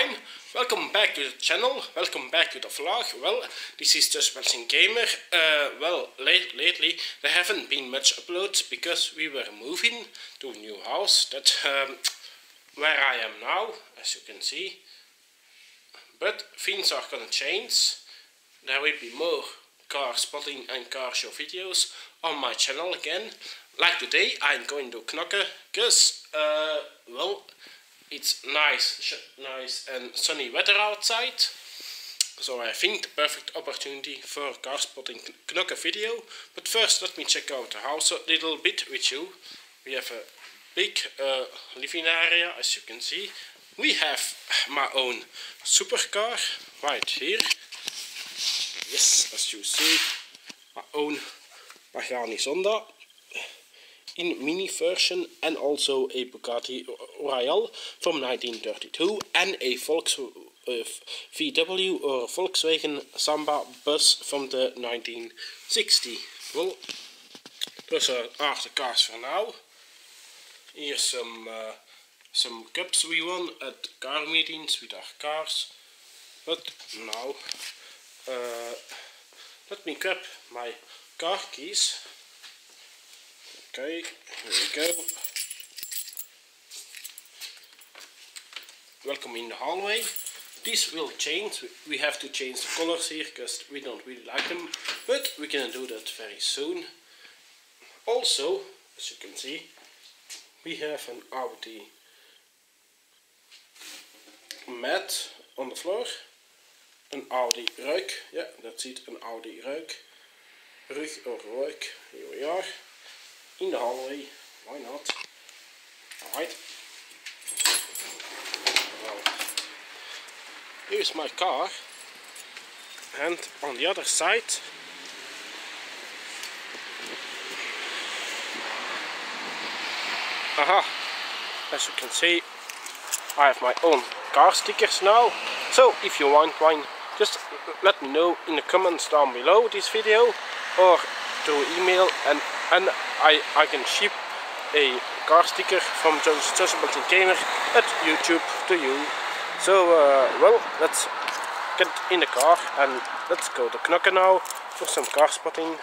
everyone, welcome back to the channel, welcome back to the vlog. Well, this is Justabelgian Gamer. Well, lately there haven't been much uploads because we were moving to a new house. That's where I am now, as you can see. But things are gonna change. There will be more car spotting and car show videos on my channel again. Like today, I'm going to Knokke, because, well, it's nice and sunny weather outside, so I think the perfect opportunity for a car spotting Knokke video. But first, let me check out the house a little bit with you. We have a big living area, as you can see. We have my own supercar right here. Yes, as you see, my own Pagani Zonda in mini version, and also a Bugatti Royale from 1932 and a VW or Volkswagen Samba bus from the 1960. Well, those are the cars for now. Here's some cups we won at car meetings with our cars. But now, let me grab my car keys. Okay, here we go. Welcome in the hallway. This will change. We have to change the colors here because we don't really like them, but we can do that very soon. Also, as you can see, we have an Audi mat on the floor, an Audi ruik. Yeah, that's it, an Audi ruik. Rug or ruik. Here we are. In the hallway, why not? Alright. Well, here's my car, and on the other side, aha, as you can see, I have my own car stickers now. So if you want one, just let me know in the comments down below this video, or through email, and I can ship a car sticker from Justabelgian Gamer at YouTube to you. So well, let's get in the car and let's go to Knokke now for some car spotting.